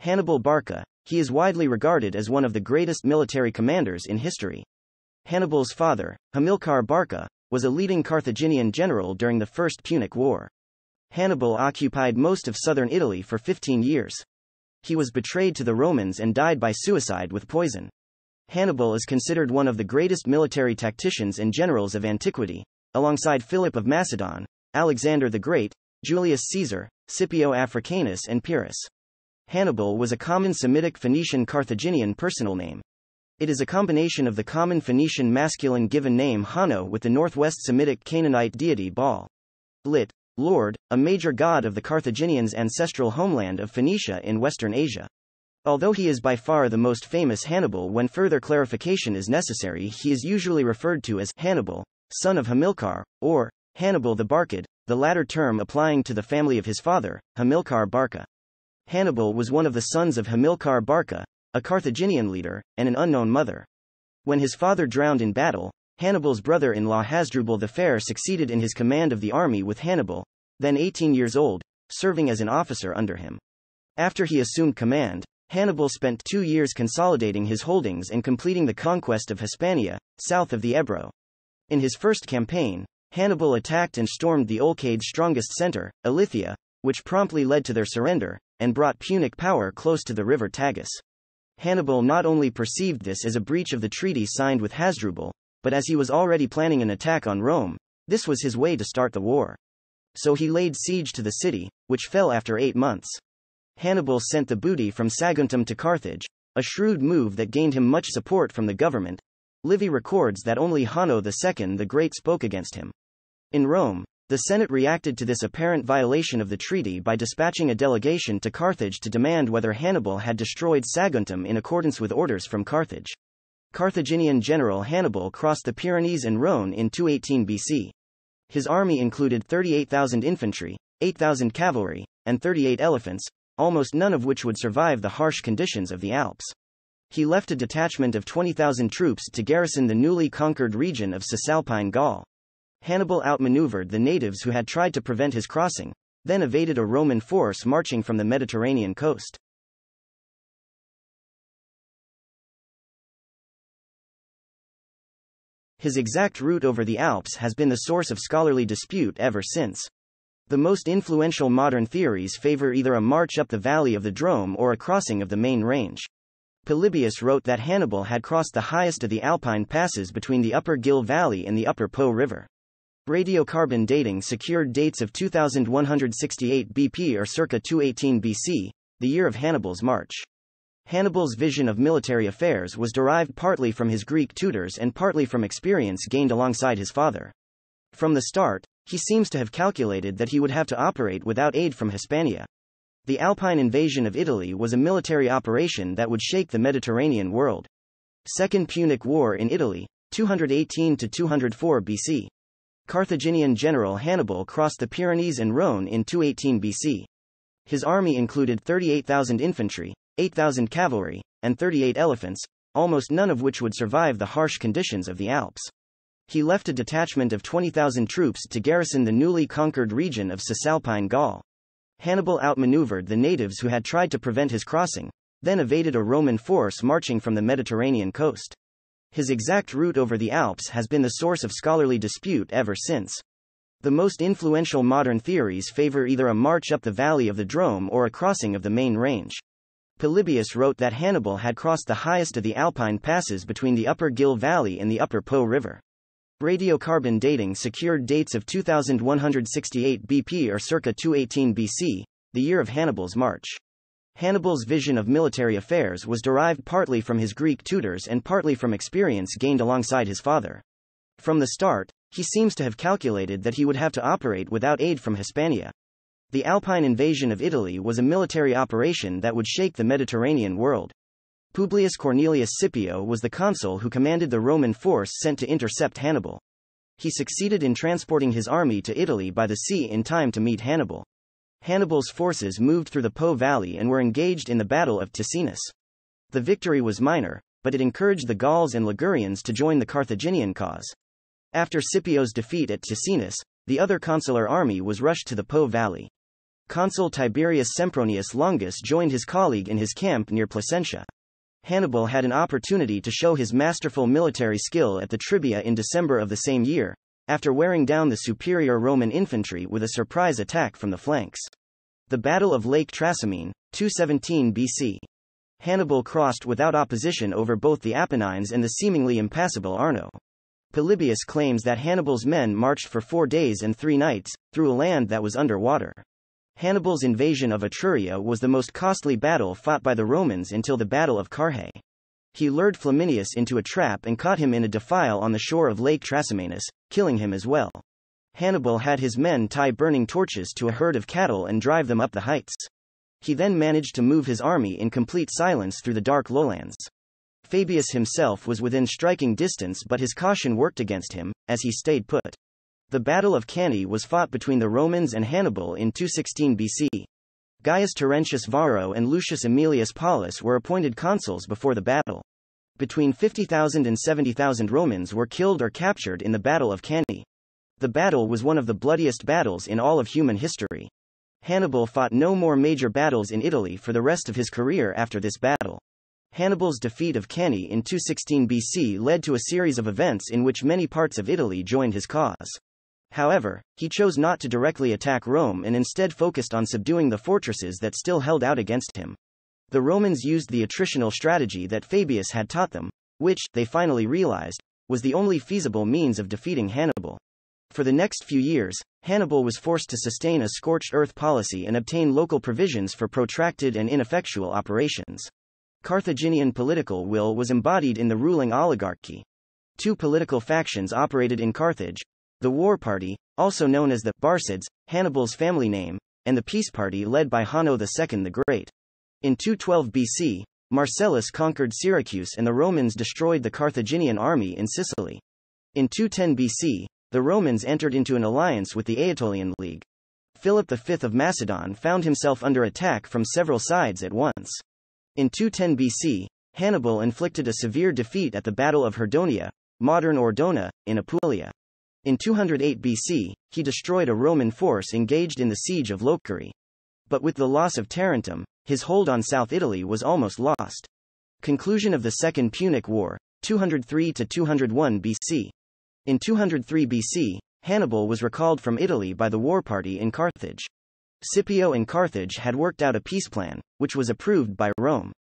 Hannibal Barca. He is widely regarded as one of the greatest military commanders in history. Hannibal's father, Hamilcar Barca, was a leading Carthaginian general during the First Punic War. Hannibal occupied most of southern Italy for 15 years. He was betrayed to the Romans and died by suicide with poison. Hannibal is considered one of the greatest military tacticians and generals of antiquity, alongside Philip of Macedon, Alexander the Great, Julius Caesar, Scipio Africanus and Pyrrhus. Hannibal was a common Semitic Phoenician Carthaginian personal name. It is a combination of the common Phoenician masculine given name Hanno with the northwest Semitic Canaanite deity Baal. Lit. Lord, a major god of the Carthaginians' ancestral homeland of Phoenicia in Western Asia. Although he is by far the most famous Hannibal, when further clarification is necessary, he is usually referred to as Hannibal, son of Hamilcar, or Hannibal the Barcid, the latter term applying to the family of his father, Hamilcar Barca. Hannibal was one of the sons of Hamilcar Barca, a Carthaginian leader, and an unknown mother. When his father drowned in battle, Hannibal's brother-in-law Hasdrubal the Fair succeeded in his command of the army with Hannibal, then 18 years old, serving as an officer under him. After he assumed command, Hannibal spent 2 years consolidating his holdings and completing the conquest of Hispania, south of the Ebro. In his first campaign, Hannibal attacked and stormed the Olcades' strongest center, Alithia, which promptly led to their surrender, and brought Punic power close to the river Tagus. Hannibal not only perceived this as a breach of the treaty signed with Hasdrubal, but as he was already planning an attack on Rome, this was his way to start the war. So he laid siege to the city, which fell after 8 months. Hannibal sent the booty from Saguntum to Carthage, a shrewd move that gained him much support from the government. Livy records that only Hanno II the Great spoke against him. In Rome, the Senate reacted to this apparent violation of the treaty by dispatching a delegation to Carthage to demand whether Hannibal had destroyed Saguntum in accordance with orders from Carthage. Carthaginian general Hannibal crossed the Pyrenees and Rhone in 218 BC. His army included 38,000 infantry, 8,000 cavalry, and 38 elephants, almost none of which would survive the harsh conditions of the Alps. He left a detachment of 20,000 troops to garrison the newly conquered region of Cisalpine Gaul. Hannibal outmaneuvered the natives who had tried to prevent his crossing, then evaded a Roman force marching from the Mediterranean coast. His exact route over the Alps has been the source of scholarly dispute ever since. The most influential modern theories favor either a march up the valley of the Drome or a crossing of the main range. Polybius wrote that Hannibal had crossed the highest of the Alpine passes between the upper Guil Valley and the upper Po River. Radiocarbon dating secured dates of 2168 BP or circa 218 BC, the year of Hannibal's march. Hannibal's vision of military affairs was derived partly from his Greek tutors and partly from experience gained alongside his father. From the start, he seems to have calculated that he would have to operate without aid from Hispania. The Alpine invasion of Italy was a military operation that would shake the Mediterranean world. Second Punic War in Italy, 218–204 BC. Carthaginian general Hannibal crossed the Pyrenees and Rhone in 218 BC. His army included 38,000 infantry, 8,000 cavalry, and 38 elephants, almost none of which would survive the harsh conditions of the Alps. He left a detachment of 20,000 troops to garrison the newly conquered region of Cisalpine Gaul. Hannibal outmaneuvered the natives who had tried to prevent his crossing, then evaded a Roman force marching from the Mediterranean coast. His exact route over the Alps has been the source of scholarly dispute ever since. The most influential modern theories favor either a march up the valley of the Drome or a crossing of the main range. Polybius wrote that Hannibal had crossed the highest of the Alpine passes between the upper Guil Valley and the upper Po River. Radiocarbon dating secured dates of 2168 BP or circa 218 BC, the year of Hannibal's march. Hannibal's vision of military affairs was derived partly from his Greek tutors and partly from experience gained alongside his father. From the start, he seems to have calculated that he would have to operate without aid from Hispania. The Alpine invasion of Italy was a military operation that would shake the Mediterranean world. Publius Cornelius Scipio was the consul who commanded the Roman force sent to intercept Hannibal. He succeeded in transporting his army to Italy by the sea in time to meet Hannibal. Hannibal's forces moved through the Po Valley and were engaged in the Battle of Ticinus. The victory was minor, but it encouraged the Gauls and Ligurians to join the Carthaginian cause. After Scipio's defeat at Ticinus, the other consular army was rushed to the Po Valley. Consul Tiberius Sempronius Longus joined his colleague in his camp near Placentia. Hannibal had an opportunity to show his masterful military skill at the Trebia in December of the same year, after wearing down the superior Roman infantry with a surprise attack from the flanks. The Battle of Lake Trasimene, 217 BC. Hannibal crossed without opposition over both the Apennines and the seemingly impassable Arno. Polybius claims that Hannibal's men marched for 4 days and 3 nights, through a land that was underwater. Hannibal's invasion of Etruria was the most costly battle fought by the Romans until the Battle of Carrhae. He lured Flaminius into a trap and caught him in a defile on the shore of Lake Trasimenus, killing him as well. Hannibal had his men tie burning torches to a herd of cattle and drive them up the heights. He then managed to move his army in complete silence through the dark lowlands. Fabius himself was within striking distance, but his caution worked against him, as he stayed put. The Battle of Cannae was fought between the Romans and Hannibal in 216 BC. Gaius Terentius Varro and Lucius Aemilius Paulus were appointed consuls before the battle. Between 50,000 and 70,000 Romans were killed or captured in the Battle of Cannae. The battle was one of the bloodiest battles in all of human history. Hannibal fought no more major battles in Italy for the rest of his career after this battle. Hannibal's defeat of Cannae in 216 BC led to a series of events in which many parts of Italy joined his cause. However, he chose not to directly attack Rome and instead focused on subduing the fortresses that still held out against him. The Romans used the attritional strategy that Fabius had taught them, which, they finally realized, was the only feasible means of defeating Hannibal. For the next few years, Hannibal was forced to sustain a scorched earth policy and obtain local provisions for protracted and ineffectual operations. Carthaginian political will was embodied in the ruling oligarchy. Two political factions operated in Carthage: the War Party, also known as the Barcids, Hannibal's family name, and the Peace Party led by Hanno II the Great. In 212 BC, Marcellus conquered Syracuse and the Romans destroyed the Carthaginian army in Sicily. In 210 BC, the Romans entered into an alliance with the Aetolian League. Philip V of Macedon found himself under attack from several sides at once. In 210 BC, Hannibal inflicted a severe defeat at the Battle of Herdonia, modern Ordona, in Apulia. In 208 BC, he destroyed a Roman force engaged in the siege of Locri. But with the loss of Tarentum, his hold on South Italy was almost lost. Conclusion of the Second Punic War, 203-201 BC. In 203 BC, Hannibal was recalled from Italy by the War Party in Carthage. Scipio and Carthage had worked out a peace plan, which was approved by Rome.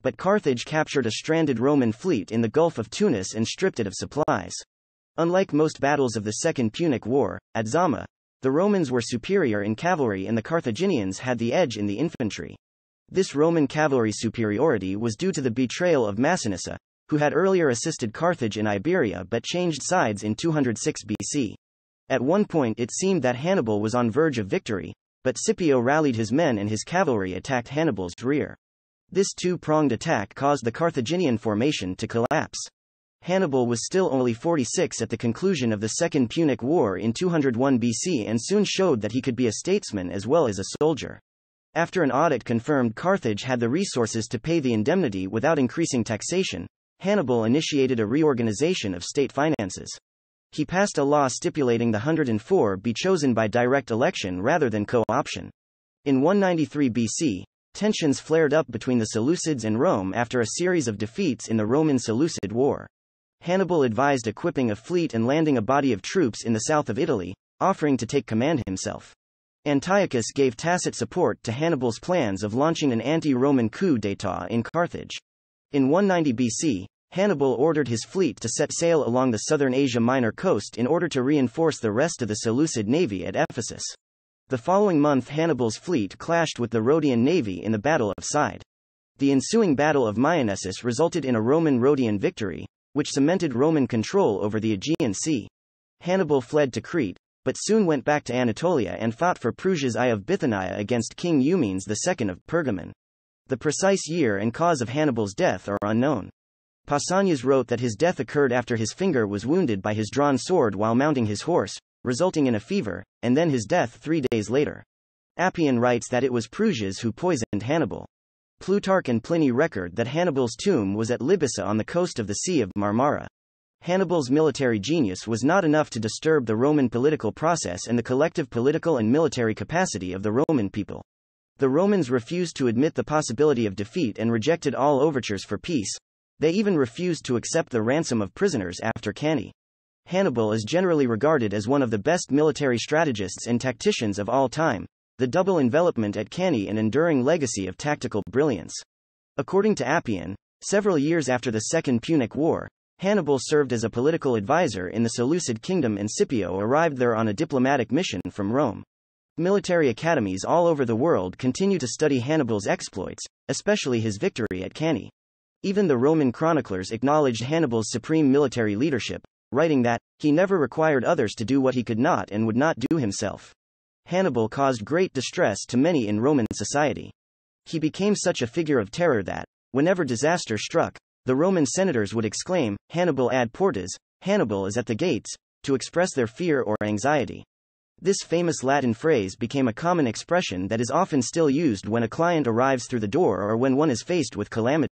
But Carthage captured a stranded Roman fleet in the Gulf of Tunis and stripped it of supplies. Unlike most battles of the Second Punic War, at Zama, the Romans were superior in cavalry and the Carthaginians had the edge in the infantry. This Roman cavalry superiority was due to the betrayal of Massinissa, who had earlier assisted Carthage in Iberia but changed sides in 206 BC. At one point it seemed that Hannibal was on verge of victory, but Scipio rallied his men and his cavalry attacked Hannibal's rear. This two-pronged attack caused the Carthaginian formation to collapse. Hannibal was still only 46 at the conclusion of the Second Punic War in 201 BC and soon showed that he could be a statesman as well as a soldier. After an audit confirmed Carthage had the resources to pay the indemnity without increasing taxation, Hannibal initiated a reorganization of state finances. He passed a law stipulating the 104 be chosen by direct election rather than co-option. In 193 BC, tensions flared up between the Seleucids and Rome after a series of defeats in the Roman-Seleucid War. Hannibal advised equipping a fleet and landing a body of troops in the south of Italy, offering to take command himself. Antiochus gave tacit support to Hannibal's plans of launching an anti-Roman coup d'état in Carthage. In 190 BC, Hannibal ordered his fleet to set sail along the southern Asia Minor coast in order to reinforce the rest of the Seleucid navy at Ephesus. The following month Hannibal's fleet clashed with the Rhodian navy in the Battle of Side. The ensuing Battle of Myonnesus resulted in a Roman Rhodian victory, which cemented Roman control over the Aegean Sea. Hannibal fled to Crete, but soon went back to Anatolia and fought for Prusia's Eye of Bithynia against King Eumenes II of Pergamon. The precise year and cause of Hannibal's death are unknown. Pausanias wrote that his death occurred after his finger was wounded by his drawn sword while mounting his horse, resulting in a fever, and then his death 3 days later. Appian writes that it was Prusias who poisoned Hannibal. Plutarch and Pliny record that Hannibal's tomb was at Libissa on the coast of the Sea of Marmara. Hannibal's military genius was not enough to disturb the Roman political process and the collective political and military capacity of the Roman people. The Romans refused to admit the possibility of defeat and rejected all overtures for peace. They even refused to accept the ransom of prisoners after Cannae. Hannibal is generally regarded as one of the best military strategists and tacticians of all time, the double envelopment at Cannae an enduring legacy of tactical brilliance. According to Appian, several years after the Second Punic War, Hannibal served as a political advisor in the Seleucid kingdom and Scipio arrived there on a diplomatic mission from Rome. Military academies all over the world continue to study Hannibal's exploits, especially his victory at Cannae. Even the Roman chroniclers acknowledged Hannibal's supreme military leadership, writing that, he never required others to do what he could not and would not do himself. Hannibal caused great distress to many in Roman society. He became such a figure of terror that, whenever disaster struck, the Roman senators would exclaim, Hannibal ad portas, Hannibal is at the gates, to express their fear or anxiety. This famous Latin phrase became a common expression that is often still used when a client arrives through the door or when one is faced with calamity.